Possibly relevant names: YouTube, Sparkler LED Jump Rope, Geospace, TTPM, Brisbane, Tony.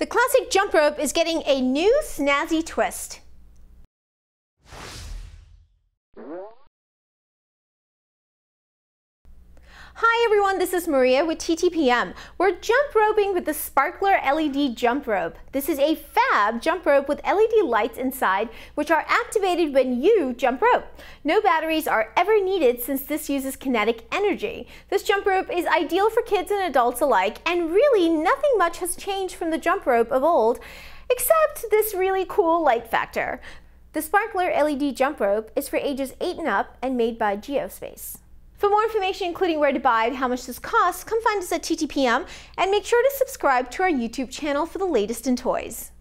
The classic jump rope is getting a new snazzy twist. Hi everyone, this is Maria with TTPM. We're jump roping with the Sparkler LED Jump Rope. This is a fab jump rope with LED lights inside, which are activated when you jump rope. No batteries are ever needed since this uses kinetic energy. This jump rope is ideal for kids and adults alike, and really nothing much has changed from the jump rope of old, except this really cool light factor. The Sparkler LED Jump Rope is for ages 8 and up and made by Geospace. For more information, including where to buy and how much this costs, come find us at TTPM and make sure to subscribe to our YouTube channel for the latest in toys.